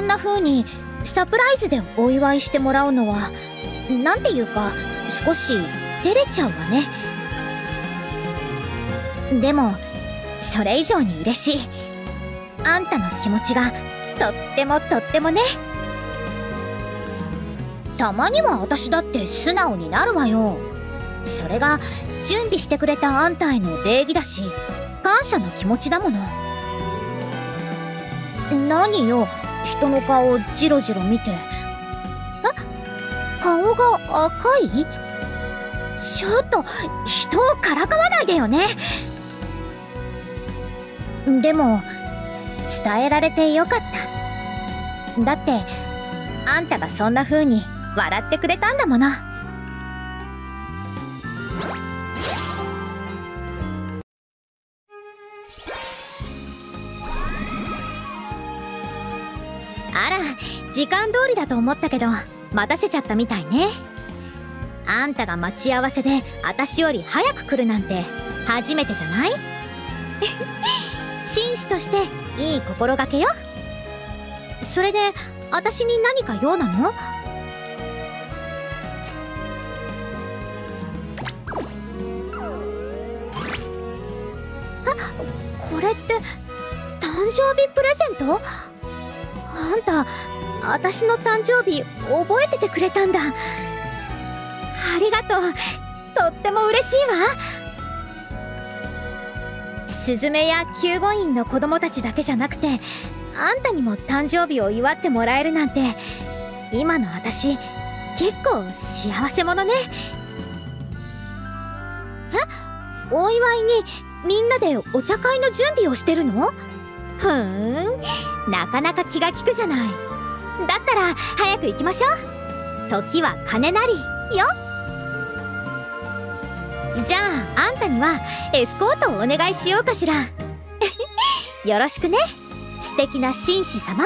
こんな風にサプライズでお祝いしてもらうのは、なんていうか少し照れちゃうわね。でもそれ以上に嬉しい。あんたの気持ちがとってもとってもね。たまには私だって素直になるわよ。それが準備してくれたあんたへの礼儀だし、感謝の気持ちだもの。何よ、人の顔をジロジロ見て。顔が赤い？ちょっと人をからかわないでよね。でも伝えられてよかった。だってあんたがそんな風に笑ってくれたんだもの。あら、時間通りだと思ったけど待たせちゃったみたいね。あんたが待ち合わせで私より早く来るなんて初めてじゃない？紳士としていい心がけよ。それで私に何か用なの？これって誕生日プレゼント？あんた私の誕生日覚えててくれたんだ。ありがとう、とっても嬉しいわ。スズメや救護員の子供たちだけじゃなくて、あんたにも誕生日を祝ってもらえるなんて、今の私結構幸せ者ね。え、お祝いにみんなでお茶会の準備をしてるの？ふーん、なかなか気が利くじゃない。だったら早く行きましょう。時は金なりよ。じゃああんたにはエスコートをお願いしようかしら。よろしくね、素敵な紳士様。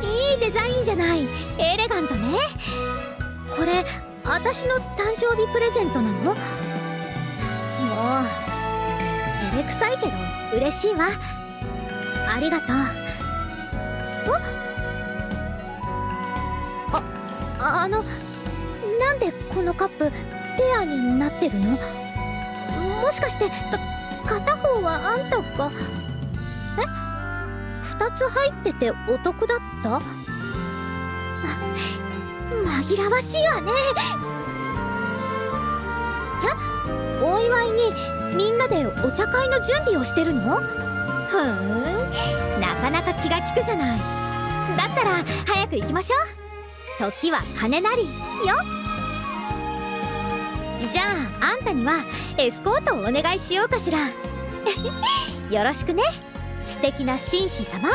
いいデザインじゃない、エレガントね。これ私の誕生日プレゼントなの？もう照れくさいけど嬉しいわ。ありがとう。あのなんでこのカップペアになってるの？もしかして片方はあんたが2つ入っててお得だった？紛らわしいわね。え、お祝いにみんなでお茶会の準備をしてるの？ふーん、なかなか気が利くじゃない。だったら早く行きましょう。時は金なりよ。じゃああんたにはエスコートをお願いしようかしら。よろしくね、素敵な紳士様。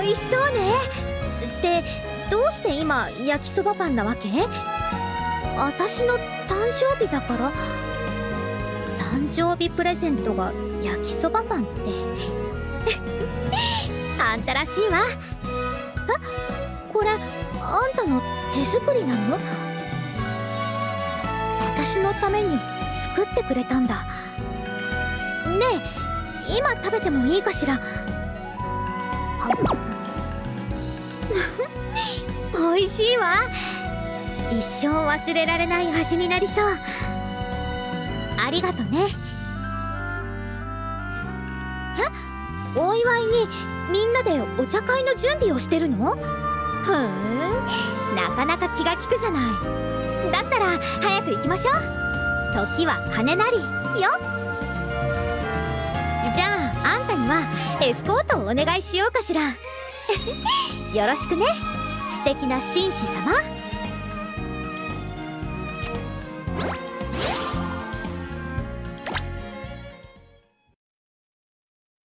美味しそうね。ってどうして今焼きそばパンなわけ？私の誕生日だから。誕生日プレゼントが焼きそばパンってあんたらしいわ。これあんたの手作りなの？私のために作ってくれたんだね。え、今食べてもいいかしら？おいしいわ。一生忘れられない味になりそう。ありがとね。え、お祝いにみんなでお茶会の準備をしてるの？ふーん、なかなか気が利くじゃない。だったら早く行きましょう。時は金なりよ。じゃああんたにはエスコートをお願いしようかしら。よろしくね、素敵な紳士様。